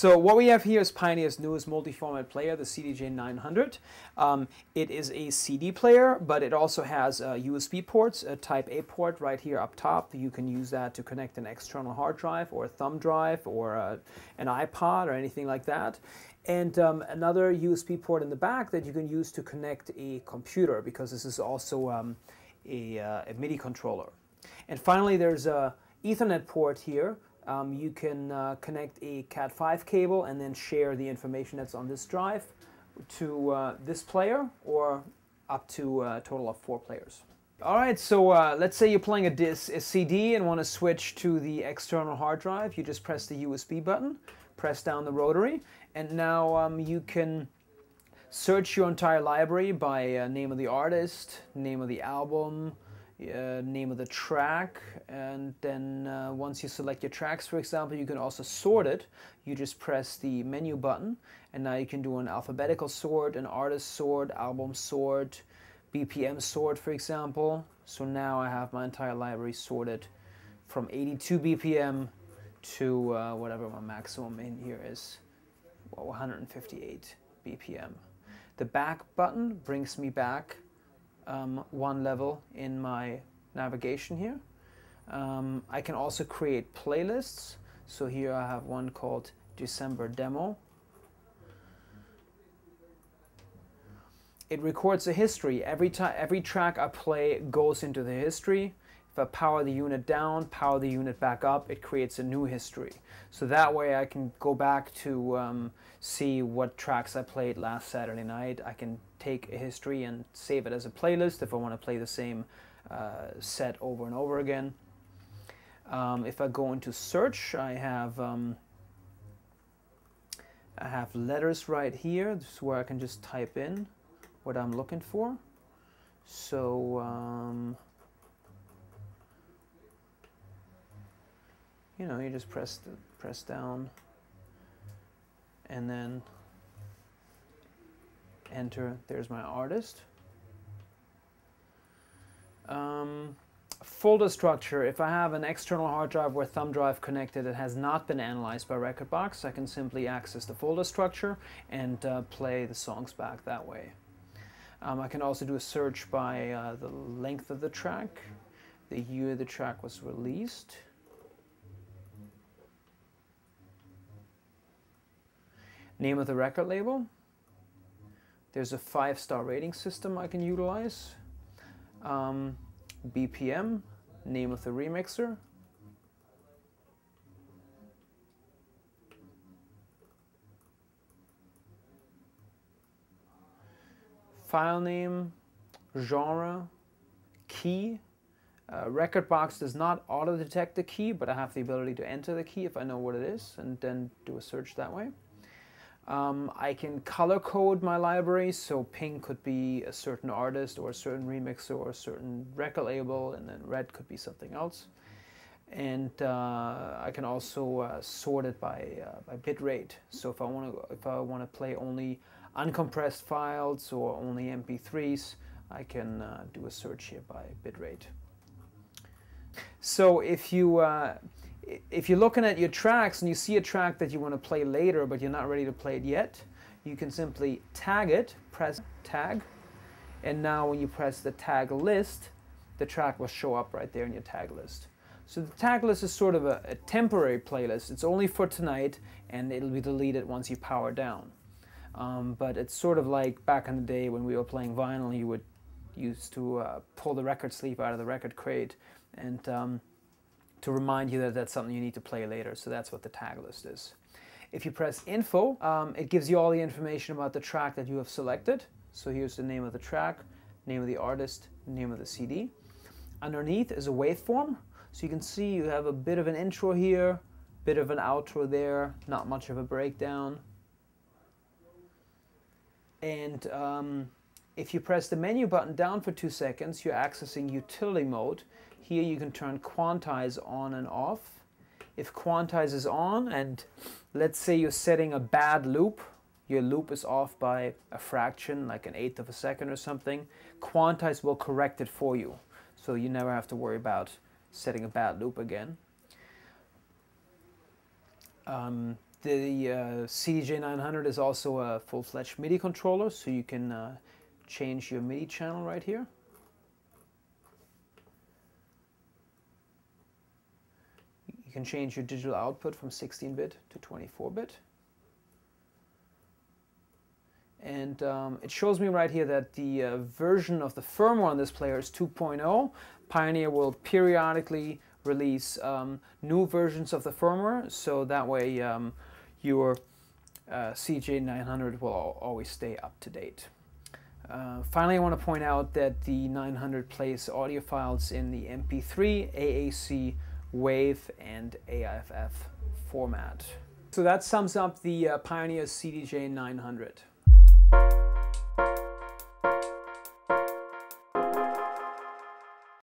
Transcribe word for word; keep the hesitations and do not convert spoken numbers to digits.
So what we have here is Pioneer's newest multi-format player, the C D J nine hundred. Um, it is a C D player, but it also has uh, U S B ports, a Type A port right here up top. You can use that to connect an external hard drive or a thumb drive or uh, an iPod or anything like that. And um, another U S B port in the back that you can use to connect a computer, because this is also um, a, uh, a MIDI controller. And finally, there's a Ethernet port here. Um, you can uh, connect a Cat five cable and then share the information that's on this drive to uh, this player, or up to a total of four players. Alright, so uh, let's say you're playing a, disc, a C D and want to switch to the external hard drive. You just press the U S B button, press down the rotary, and now um, you can search your entire library by uh, name of the artist, name of the album, Uh, name of the track, and then uh, once you select your tracks, for example, you can also sort it. You just press the menu button, and now you can do an alphabetical sort, an artist sort, album sort, B P M sort, for example. So now I have my entire library sorted from eighty-two B P M to uh, whatever my maximum in here is, well, one fifty-eight B P M. The back button brings me back Um, one level in my navigation here. Um, I can also create playlists. So here I have one called December Demo. It records a history. Every time, every track I play goes into the history. If I power the unit down, power the unit back up, it creates a new history. So that way I can go back to um, see what tracks I played last Saturday night. I can take a history and save it as a playlist if I want to play the same uh, set over and over again. Um, if I go into search, I have um, I have letters right here. This is where I can just type in what I'm looking for. So um, you know, you just press the, press down and then enter. There's my artist. Um, folder structure. If I have an external hard drive or thumb drive connected that has not been analyzed by Rekordbox, I can simply access the folder structure and uh, play the songs back that way. Um, I can also do a search by uh, the length of the track, the year the track was released. Name of the record label. There's a five-star rating system I can utilize. Um, B P M, name of the remixer. File name, genre, key. Uh, Rekordbox does not auto-detect the key, but I have the ability to enter the key if I know what it is, and then do a search that way. Um, I can color code my library, so pink could be a certain artist or a certain remixer or a certain record label, and then red could be something else. And uh, I can also uh, sort it by uh, by bit rate. So if I want to if I want to play only uncompressed files or only M P threes, I can uh, do a search here by bit rate. So if you uh, If you're looking at your tracks and you see a track that you want to play later but you're not ready to play it yet, you can simply tag it, press tag, and now when you press the tag list, the track will show up right there in your tag list. So the tag list is sort of a, a temporary playlist. It's only for tonight and it'll be deleted once you power down. Um, but it's sort of like back in the day when we were playing vinyl, you would used to uh, pull the record sleeve out of the record crate and um, to remind you that that's something you need to play later. So that's what the tag list is. If you press info, um, it gives you all the information about the track that you have selected. So here's the name of the track, name of the artist, name of the C D. Underneath is a waveform. So you can see you have a bit of an intro here, bit of an outro there, not much of a breakdown. And um, if you press the menu button down for two seconds, you're accessing utility mode. Here you can turn quantize on and off. If quantize is on, and let's say you're setting a bad loop, your loop is off by a fraction, like an eighth of a second or something, quantize will correct it for you. So you never have to worry about setting a bad loop again. Um, The uh, C D J nine hundred is also a full-fledged MIDI controller, so you can uh, change your MIDI channel right here. You can change your digital output from sixteen bit to twenty-four bit. And um, it shows me right here that the uh, version of the firmware on this player is two point oh. Pioneer will periodically release um, new versions of the firmware, so that way um, your uh, C D J nine hundred will always stay up to date. Uh, finally, I want to point out that the nine hundred plays audio files in the M P three, A A C, WAV, and A I F F format. So that sums up the uh, Pioneer C D J nine hundred.